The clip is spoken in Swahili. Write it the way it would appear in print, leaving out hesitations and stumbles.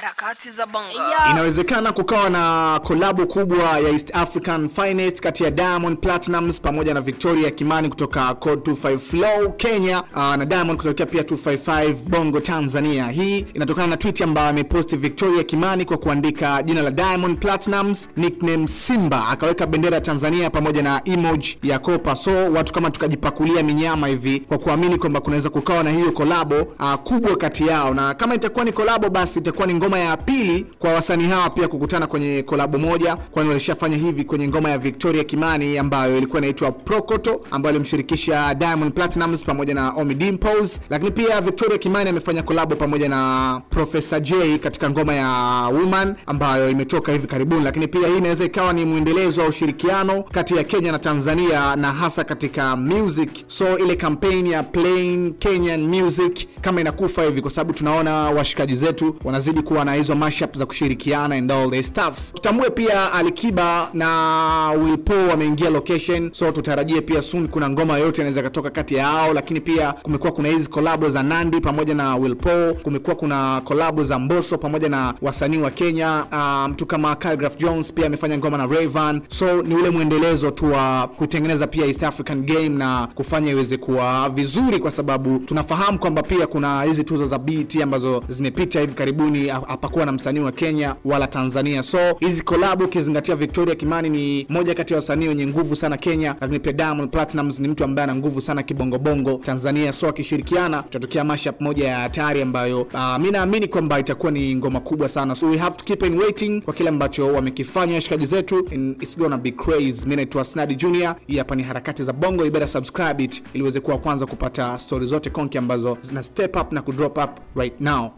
Harakati za Bongo. Yeah. Inawezekana kukawa na kolabo kubwa ya East African Finest kati ya Diamond Platnumz pamoja na Victoria Kimani kutoka Code 25 Flow Kenya na Diamond kutoka pia 255 Bongo Tanzania. Hii inatokana na tweet ambayo ameposti Victoria Kimani kwa kuandika jina la Diamond Platnumz, nickname Simba, akaweka bendera Tanzania pamoja na emoji ya kopa. So watu kama tukajipakulia minyama hivi kwa kuamini kwamba kunaweza kukawa na hiyo kolabo kubwa kati yao, na kama itakuwa ni kolabo basi itakuwa ni ngoma ya pili kwa wasanii hawa pia kukutana kwenye kolabo moja, kwani walishafanya hivi kwenye ngoma ya Victoria Kimani ambayo ilikuwa inaitwa Prokoto, ambayo alimshirikisha Diamond Platnumz pamoja na Omidimples. Lakini pia Victoria Kimani amefanya kolabo pamoja na Professor J katika ngoma ya Woman ambayo imetoka hivi karibuni. Lakini pia hii inaweza ikawa ni muendelezo wa ushirikiano kati ya Kenya na Tanzania, na hasa katika music. So ile campaign ya playing Kenyan music kama inakufa hivi, kwa sababu tunaona washikaji zetu wanazidi kuwa na hizo mashup za kushirikiana and all the stuffs. Tutambue pia Al Kiba na Will Poe wameingia location, so tutarajie pia soon kuna ngoma yote inaweza katoka kati yao. Lakini pia kumekuwa kuna hizi collabo za Nandi pamoja na Will Poe, kumekuwa kuna collabo za Mbosso pamoja na wasanii wa Kenya, mtu kama Calligraph Jones pia amefanya ngoma na Raven. So ni ule muendelezo tu wa kutengeneza pia East African game na kufanya iweze kuwa vizuri, kwa sababu tunafahamu kwamba pia kuna hizi tuzo za BET ambazo zimepita hivi karibuni, hapakuwa na msanii wa Kenya wala Tanzania. So hizi collab ukizingatia Victoria Kimani ni moja kati ya wasanii wenye nguvu sana Kenya, lakini pia Diamond Platnumz ni mtu ambaye ana nguvu sana kibongo bongo Tanzania. So akishirikiana tutatokea mashup moja ya hatari ambayo mimi naamini kwamba itakuwa ni ngoma kubwa sana. So we have to keep in waiting kwa kile ambacho wamekifanya washikaji zetu, and it's gonna be crazy. Mimi ni Twasnadi Junior, hii hapa ni Harakati za Bongo. You better subscribe it ili uweze kuwa kwanza kupata stories zote konki ambazo zina step up na kudrop up right now.